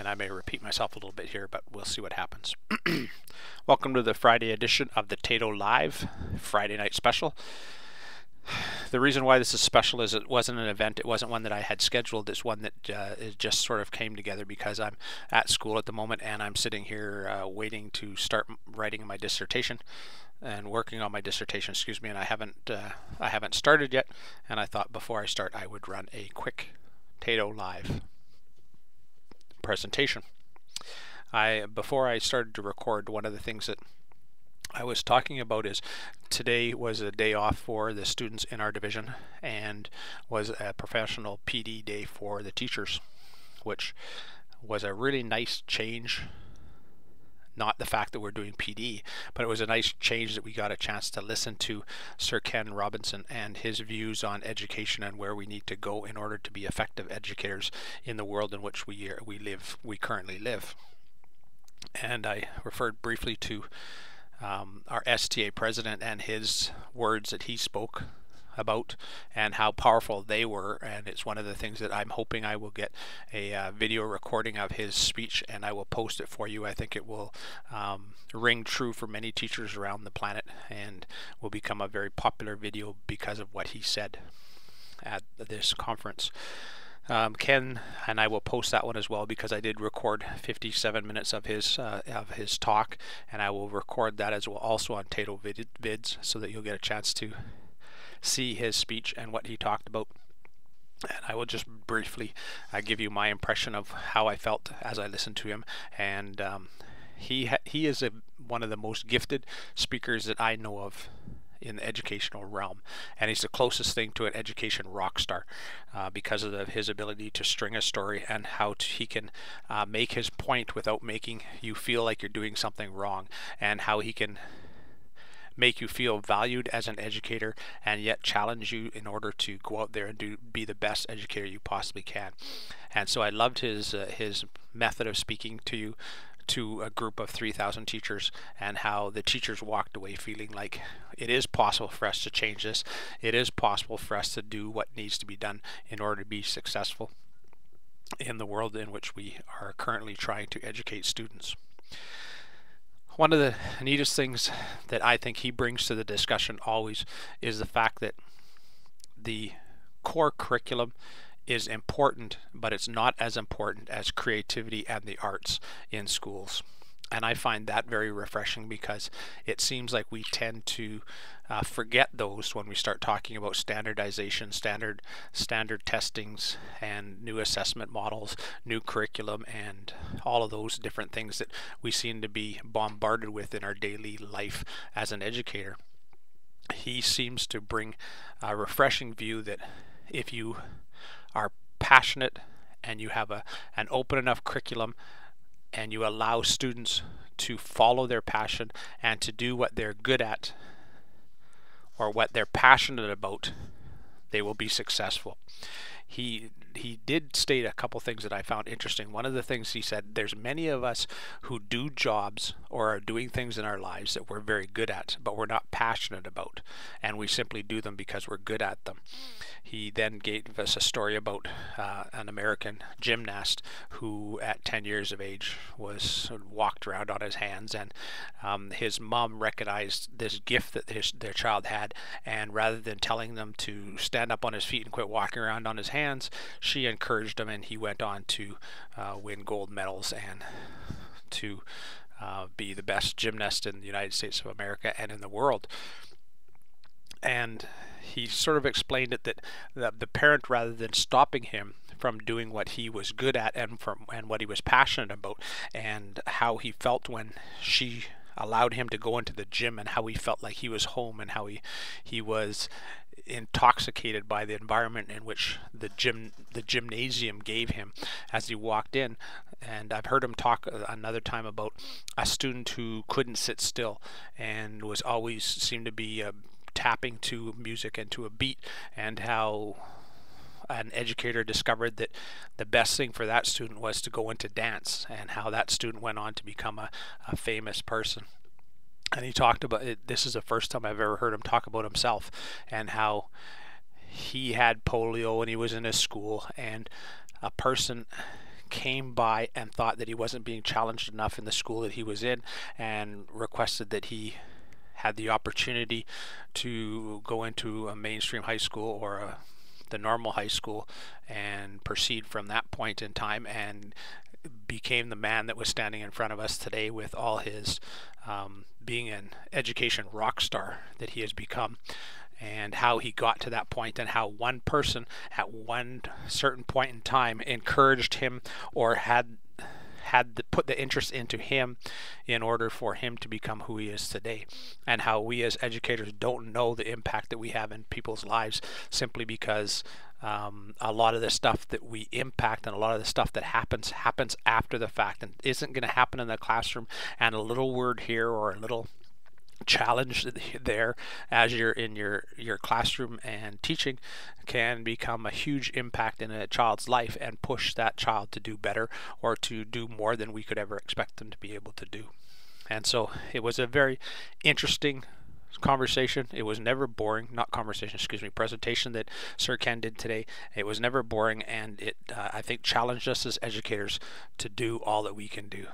And I may repeat myself a little bit here, but we'll see what happens. Welcome to the Friday edition of the TADO Live Friday Night Special. The reason why this is special is it wasn't an event. It wasn't one that I had scheduled. It's one that it just sort of came together because I'm at school at the moment and I'm sitting here waiting to start writing my dissertation and working on my dissertation, excuse me, and I haven't started yet, and I thought before I start I would run a quick TADO Live presentation. Before I started to record, one of the things that I was talking about is today was a day off for the students in our division and was a professional PD day for the teachers, which was a really nice change. Not the fact that we're doing PD, but it was a nice change that we got a chance to listen to Sir Ken Robinson and his views on education and where we need to go in order to be effective educators in the world in which we currently live. And I referred briefly to our STA president and his words that he spoke about and how powerful they were, and it's one of the things that I'm hoping I will get a video recording of his speech and I will post it for you. I think it will ring true for many teachers around the planet and will become a very popular video because of what he said at this conference. Ken and I will post that one as well because I did record 57 minutes of his talk, and I will record that as well also on TADO Vids so that you'll get a chance to see his speech and what he talked about. And I will just briefly give you my impression of how I felt as I listened to him. And he is one of the most gifted speakers that I know of in the educational realm, and he's the closest thing to an education rock star because of his ability to string a story and how he can make his point without making you feel like you're doing something wrong, and how he can make you feel valued as an educator and yet challenge you in order to go out there and be the best educator you possibly can. And so I loved his method of speaking to you, to a group of 3,000 teachers, and how the teachers walked away feeling like it is possible for us to change this. It is possible for us to do what needs to be done in order to be successful in the world in which we are currently trying to educate students. One of the neatest things that I think he brings to the discussion always is the fact that the core curriculum is important, but it's not as important as creativity and the arts in schools. And I find that very refreshing because it seems like we tend to forget those when we start talking about standardization, standard testings, and new assessment models, new curriculum, and all of those different things that we seem to be bombarded with in our daily life as an educator. He seems to bring a refreshing view that if you are passionate and you have an open enough curriculum and you allow students to follow their passion and to do what they're good at or what they're passionate about, they will be successful. He did state a couple things that I found interesting. One of the things he said, there's many of us who do jobs or are doing things in our lives that we're very good at, but we're not passionate about, and we simply do them because we're good at them. He then gave us a story about an American gymnast who at 10 years of age was walked around on his hands, and his mom recognized this gift that their child had, and rather than telling them to stand up on his feet and quit walking around on his hands, she encouraged him, and he went on to win gold medals and to be the best gymnast in the United States of America and in the world. And he sort of explained it that the parent, rather than stopping him from doing what he was good at and what he was passionate about, and how he felt when she allowed him to go into the gym, and how he felt like he was home, and how he was intoxicated by the environment in which the gymnasium gave him as he walked in. And I've heard him talk another time about a student who couldn't sit still and was always seemed to be tapping to music and to a beat, and how an educator discovered that the best thing for that student was to go into dance, and how that student went on to become a famous person. And he talked about it. This is the first time I've ever heard him talk about himself, and how he had polio and he was in his school, and a person came by and thought that he wasn't being challenged enough in the school that he was in and requested that he had the opportunity to go into a mainstream high school or the normal high school and proceed from that point in time, and became the man that was standing in front of us today with all his being an education rock star that he has become, and how he got to that point, and how one person at one certain point in time encouraged him or had put the interest into him in order for him to become who he is today, and how we as educators don't know the impact that we have in people's lives simply because a lot of the stuff that we impact and a lot of the stuff that happens after the fact and isn't going to happen in the classroom, and a little word here or a little challenge there as you're in your classroom and teaching can become a huge impact in a child's life and push that child to do better or to do more than we could ever expect them to be able to do. And so it was a very interesting conversation. It was never boring, presentation that Sir Ken did today. It was never boring, and it I think challenged us as educators to do all that we can do.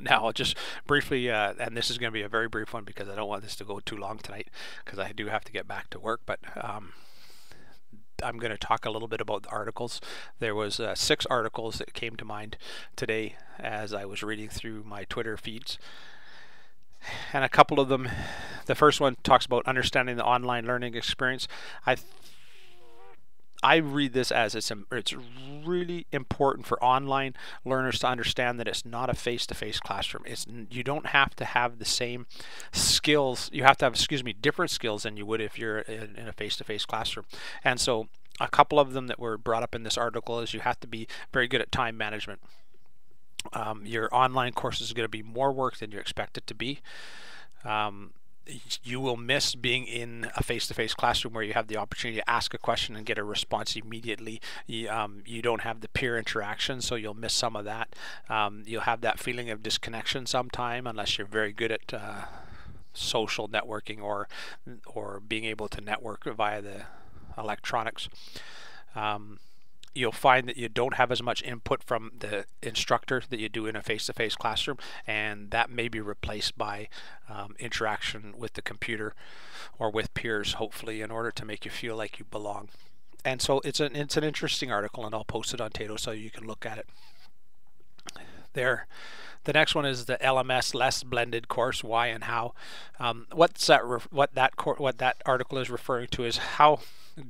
Now, I'll just briefly, and this is going to be a very brief one because I don't want this to go too long tonight because I do have to get back to work, but I'm going to talk a little bit about the articles. There was 6 articles that came to mind today as I was reading through my Twitter feeds. And a couple of them, the first one talks about understanding the online learning experience. I read this as it's really important for online learners to understand that it's not a face-to-face classroom. You don't have to have the same skills. You have to have, different skills than you would if you're in a face-to-face classroom. And so a couple of them that were brought up in this article is you have to be very good at time management. Your online course is going to be more work than you expect it to be. You will miss being in a face-to-face classroom where you have the opportunity to ask a question and get a response immediately. You don't have the peer interaction, so you'll miss some of that. You'll have that feeling of disconnection sometime unless you're very good at social networking or being able to network via the electronics. You'll find that you don't have as much input from the instructor that you do in a face-to-face classroom, and that may be replaced by interaction with the computer or with peers, hopefully, in order to make you feel like you belong. And so it's an interesting article, and I'll post it on TADO so you can look at it. There. The next one is the LMS less blended course, why and how. What that article is referring to is how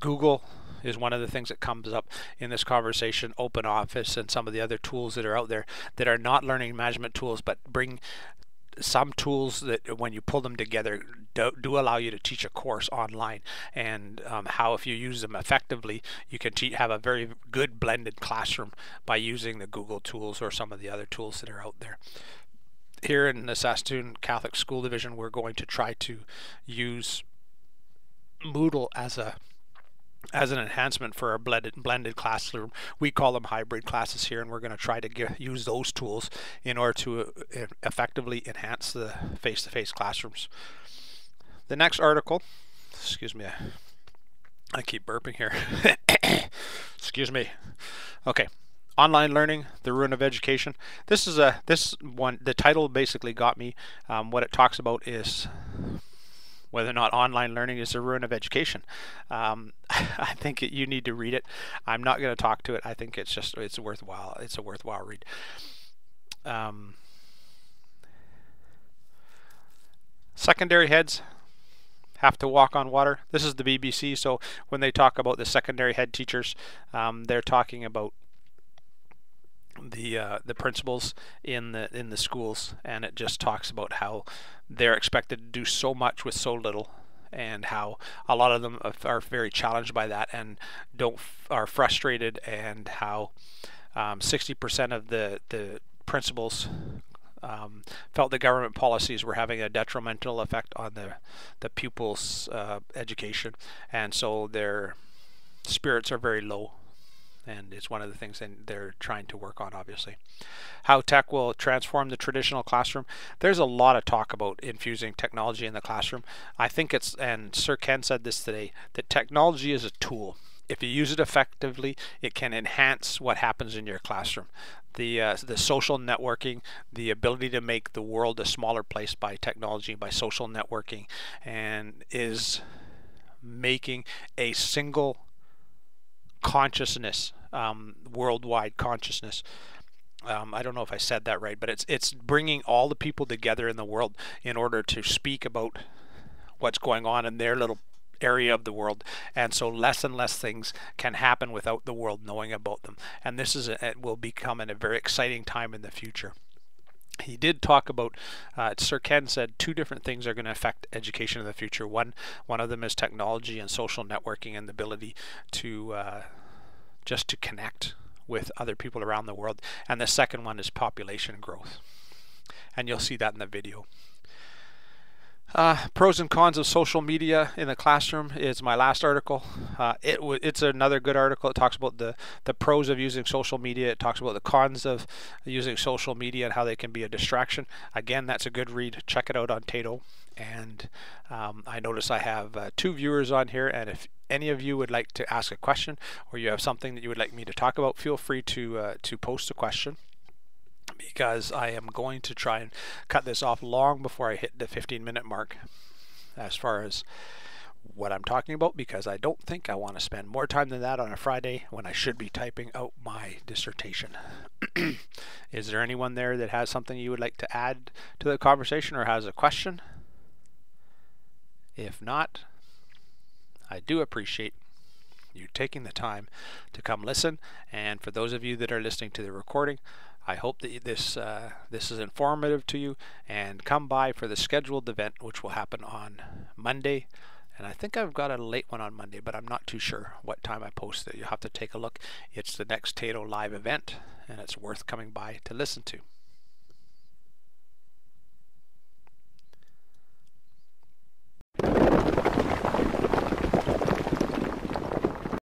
Google is one of the things that comes up in this conversation, OpenOffice and some of the other tools that are out there that are not learning management tools, but bring some tools that when you pull them together do allow you to teach a course online, and how if you use them effectively you can have a very good blended classroom by using the Google tools or some of the other tools that are out there. Here in the Saskatoon Catholic School Division, we're going to try to use Moodle as an enhancement for our blended classroom. We call them hybrid classes here, and we're going to try to use those tools in order to effectively enhance the face-to-face classrooms. The next article, excuse me, I keep burping here. Excuse me. Okay. Online learning, the ruin of education. This is this one, the title basically got me. What it talks about is whether or not online learning is the ruin of education. I think you need to read it. I'm not going to talk to it. I think it's worthwhile. It's a worthwhile read. Secondary heads have to walk on water. This is the BBC, so when they talk about the secondary head teachers, they're talking about the principals in the schools, and it just talks about how they're expected to do so much with so little, and how a lot of them are very challenged by that and are frustrated, and how 60% of the principals felt the government policies were having a detrimental effect on the pupils' education, and so their spirits are very low. And it's one of the things that they're trying to work on, obviously. How tech will transform the traditional classroom. There's a lot of talk about infusing technology in the classroom. I think and Sir Ken said this today, that technology is a tool. If you use it effectively, it can enhance what happens in your classroom. The social networking, the ability to make the world a smaller place by technology, by social networking, and is making a single consciousness, worldwide consciousness. I don't know if I said that right, but it's bringing all the people together in the world in order to speak about what's going on in their little area of the world, and so less and less things can happen without the world knowing about them. And this is it will become a very exciting time in the future. He did talk about, Sir Ken said, two different things are going to affect education in the future. One of them is technology and social networking and the ability to just to connect with other people around the world, and the second one is population growth, and you'll see that in the video. Pros and cons of social media in the classroom is my last article. It's another good article. It talks about the pros of using social media. It talks about the cons of using social media and how they can be a distraction. Again, that's a good read. Check it out on TADO. And I notice I have 2 viewers on here, and if any of you would like to ask a question or you have something that you would like me to talk about, feel free to post a question, because I am going to try and cut this off long before I hit the 15-minute mark as far as what I'm talking about, because I don't think I want to spend more time than that on a Friday when I should be typing out my dissertation. Is there anyone there that has something you would like to add to the conversation or has a question? If not, I do appreciate you taking the time to come listen, and for those of you that are listening to the recording, I hope that this is informative to you, and come by for the scheduled event, which will happen on Monday. And I think I've got a late one on Monday, but I'm not too sure what time I post it. You'll have to take a look. It's the next TADO Live event, and it's worth coming by to listen to.